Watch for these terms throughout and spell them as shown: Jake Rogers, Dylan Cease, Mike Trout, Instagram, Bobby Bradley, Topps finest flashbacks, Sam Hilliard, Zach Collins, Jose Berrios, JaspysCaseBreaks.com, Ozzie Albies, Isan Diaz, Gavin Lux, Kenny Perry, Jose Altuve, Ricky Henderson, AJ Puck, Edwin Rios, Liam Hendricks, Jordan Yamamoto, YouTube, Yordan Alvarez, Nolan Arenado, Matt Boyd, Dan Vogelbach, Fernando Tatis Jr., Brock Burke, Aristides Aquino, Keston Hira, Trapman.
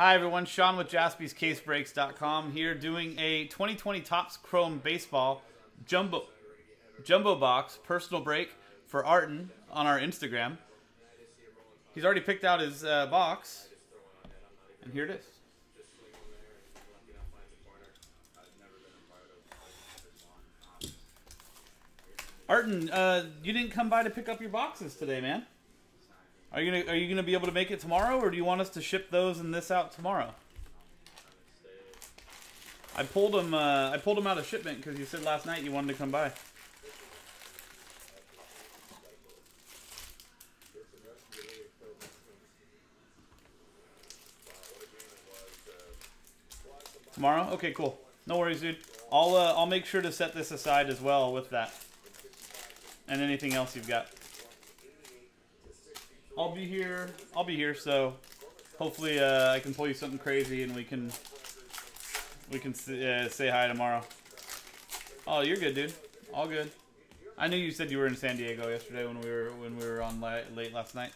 Hi everyone, Sean with JaspysCaseBreaks.com here doing a 2020 Topps Chrome Baseball Jumbo Box personal break for Artin on our Instagram. He's already picked out his box, and here it is. Artin, you didn't come by to pick up your boxes today, man. Are you gonna be able to make it tomorrow, or do you want us to ship those and this out tomorrow? I pulled them out of shipment because you said last night you wanted to come by. Tomorrow? Okay, cool. No worries, dude. I'll make sure to set this aside as well with that and anything else you've got. I'll be here, so hopefully I can pull you something crazy and we can say hi tomorrow. Oh, you're good, dude. All good. I knew you said you were in San Diego yesterday when we were on late last night.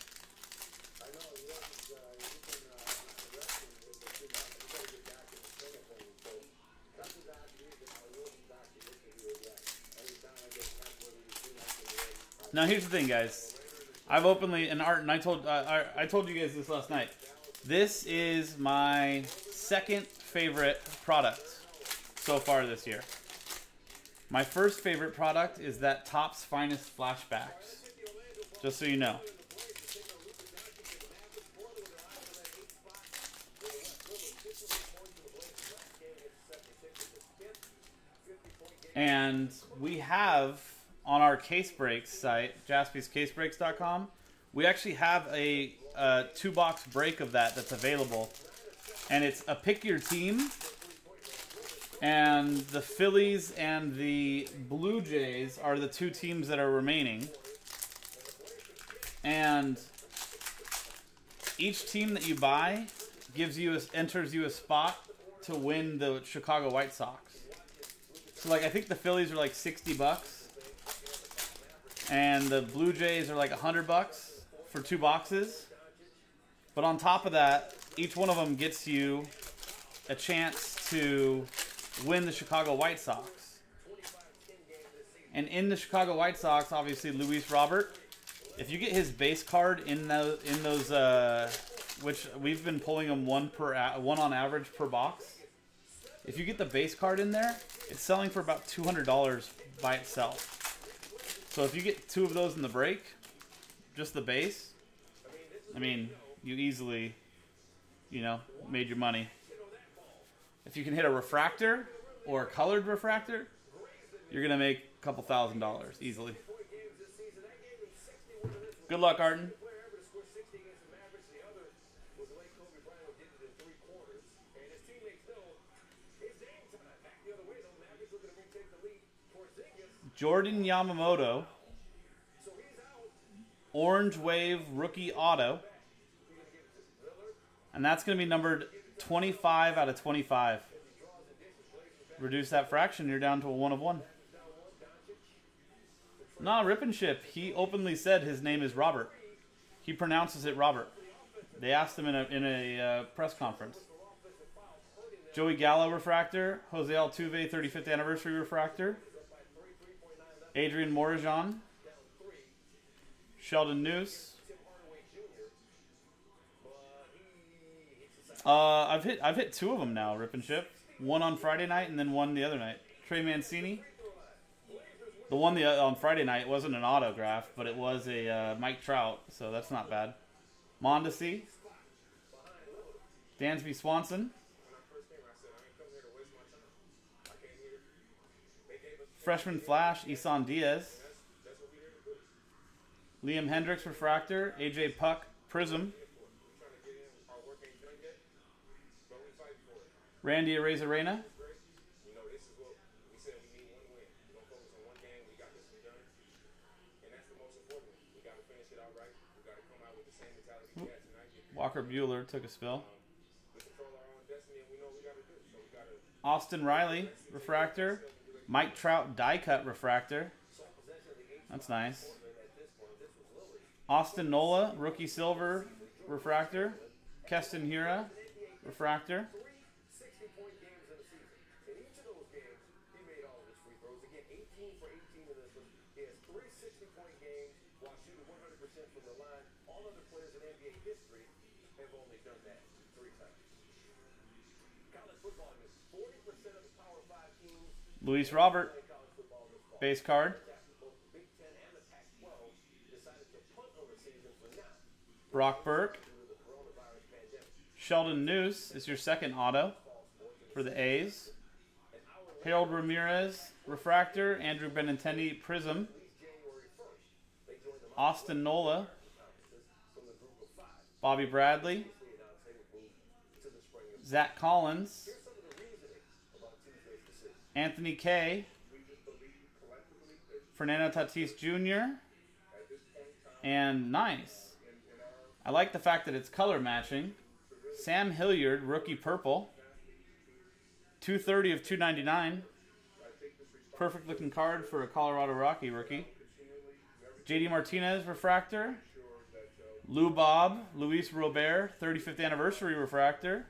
Now here's the thing, guys. I've openly, and Artin, I told you guys this last night. This is my second favorite product so far this year. My first favorite product is that Topps Finest Flashbacks. Just so you know. And we have, on our Case Breaks site, JaspysCaseBreaks.com, we actually have a two-box break of that's available. And it's a Pick Your Team, and the Phillies and the Blue Jays are the two teams that are remaining. And each team that you buy enters you a spot to win the Chicago White Sox. So, like, I think the Phillies are like $60. And the Blue Jays are like $100 for two boxes. But on top of that, each one of them gets you a chance to win the Chicago White Sox. And in the Chicago White Sox, obviously, Luis Robert, if you get his base card in those, which we've been pulling them one on average per box. If you get the base card in there, it's selling for about $200 by itself. So if you get two of those in the break, just the base, I mean, you easily, you know, made your money. If you can hit a refractor or a colored refractor, you're going to make a couple $1,000 easily. Good luck, Artin. Jordan Yamamoto, Orange Wave Rookie Auto, and that's going to be numbered 25 out of 25. Reduce that fraction, you're down to a 1 of 1. Nah, Rip and Ship, he openly said his name is Robert. He pronounces it Robert. They asked him in a press conference. Joey Gallo Refractor, Jose Altuve 35th Anniversary Refractor, Adrian Morijan, Sheldon Neuse. I've hit two of them now, Rip and Ship. One on Friday night and then one the other night. Trey Mancini. The one on Friday night wasn't an autograph, but it was a Mike Trout, so that's not bad. Mondesi, Dansby Swanson, Freshman Flash, Isan Diaz, Liam Hendricks Refractor, AJ Puck Prism, Randy Arozarena, Walker Buehler took a spill, Austin Riley Refractor, Mike Trout die cut refractor. That's nice. Austin Nola, rookie silver refractor. Keston Hira, refractor. Luis Robert, base card. Brock Burke. Sheldon Neuse is your second auto for the A's. Harold Ramirez, refractor. Andrew Benintendi, prism. Austin Nola. Bobby Bradley. Zach Collins. Anthony Kay, Fernando Tatis Jr., and nice. I like the fact that it's color matching. Sam Hilliard, rookie purple, 230 of 299. Perfect looking card for a Colorado Rocky rookie. JD Martinez, refractor. Lou Bob, Luis Robert, 35th anniversary refractor.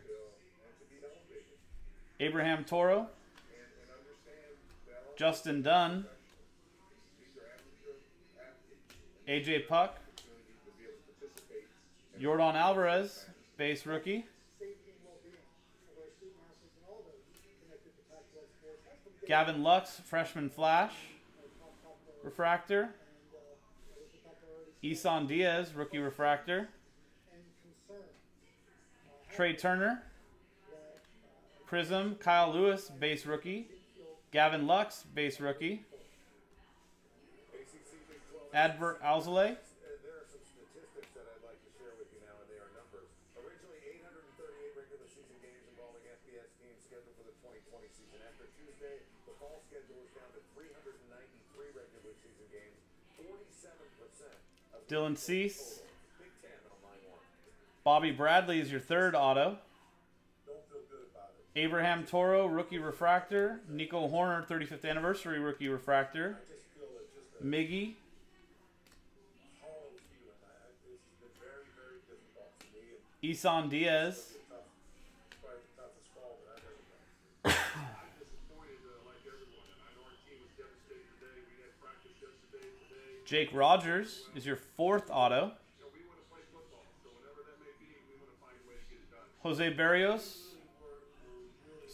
Abraham Toro. Justin Dunn, AJ Puck, Yordan Alvarez, base rookie, Gavin Lux, freshman flash, refractor, Isan Diaz, rookie refractor, Trey Turner, prism, Kyle Lewis, base rookie, Gavin Lux, base rookie. Adbert Alzolay. Dylan Cease. Bobby Bradley is your third auto. Abraham Toro, rookie refractor. Nico Horner, 35th anniversary rookie refractor. Miggy. Isan Diaz. Jake Rogers is your fourth auto. Jose Berrios.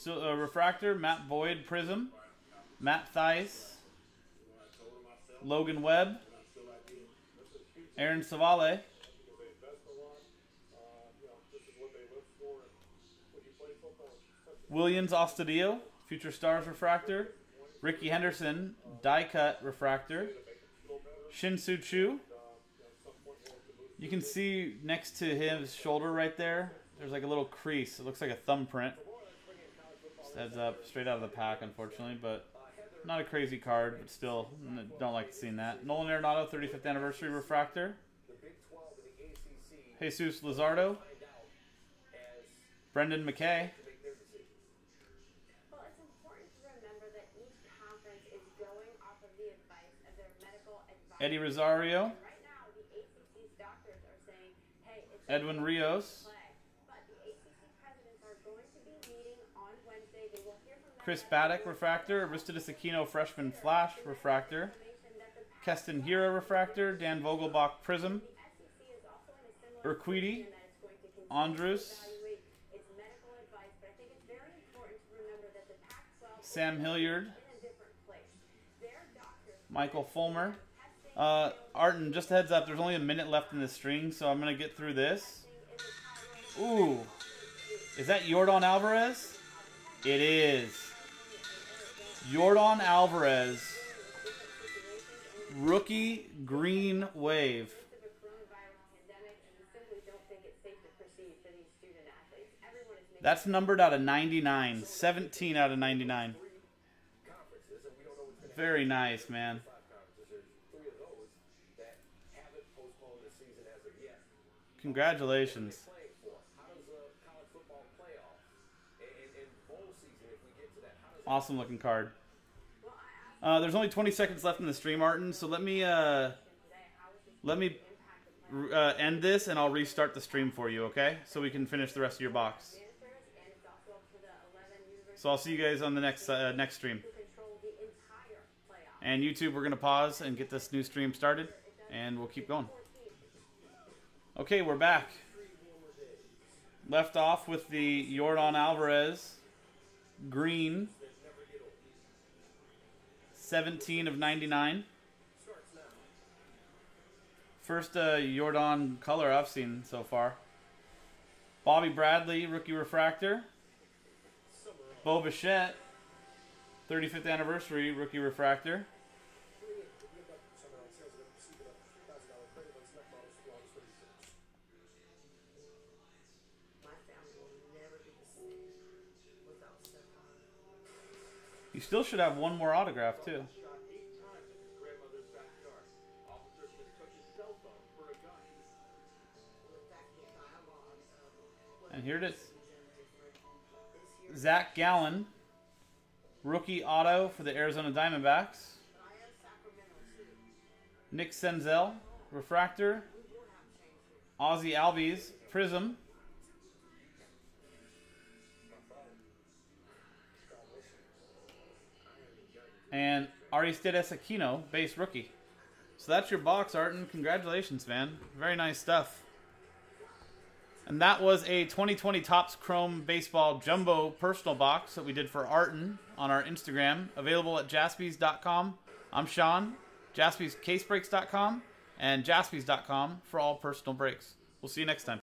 So, refractor, Matt Boyd, prism, Matt Theis, Logan Webb, Aaron Savale, Williams Ostadio, Future Stars refractor, Ricky Henderson, die cut refractor, Shin-Soo Choo. You can see next to his shoulder right there, there's like a little crease. It looks like a thumbprint. Heads up, straight out of the pack, unfortunately, but not a crazy card, but still don't like seeing that. Nolan Arenado, 35th anniversary refractor. Jesus Luzardo. Brendan McKay. Well, it's important to remember that each conference is going off of the advice of their medical advisor. Eddie Rosario. And right now, the ACC's doctors are saying, hey, it's Edwin Rios. Chris Baddock, refractor. Aristides Aquino, freshman flash, refractor. Keston Hira, refractor. Dan Vogelbach, prism. Urquidy, Andrus. Sam Hilliard. Michael Fulmer. Arden, just a heads up, there's only a minute left in this string, so I'm going to get through this. Ooh. Is that Yordan Alvarez? It is. Yordan Alvarez, rookie green wave. That's numbered out of 99, 17 out of 99. Very nice, man. Congratulations. Awesome looking card. There's only 20 seconds left in the stream, Arden, so let me end this and I'll restart the stream for you, okay? So we can finish the rest of your box. So I'll see you guys on the next stream. And YouTube, we're going to pause and get this new stream started, and we'll keep going. Okay, we're back. Left off with the Yordan Alvarez green, 17 of 99. First Yordan color I've seen so far. Bobby Bradley, rookie refractor. Bo Bichette, 35th anniversary, rookie refractor. You still should have one more autograph, too. And here it is. Zach Gallen, rookie auto for the Arizona Diamondbacks. Nick Senzel, refractor. Ozzie Albies, prism. And Aristides Aquino, base rookie. So that's your box, Artin. Congratulations, man. Very nice stuff. And that was a 2020 Topps Chrome Baseball Jumbo Personal Box that we did for Artin on our Instagram. Available at JaspysCaseBreaks.com. I'm Sean, JaspysCaseBreaks.com, and JaspysCaseBreaks.com for all personal breaks. We'll see you next time.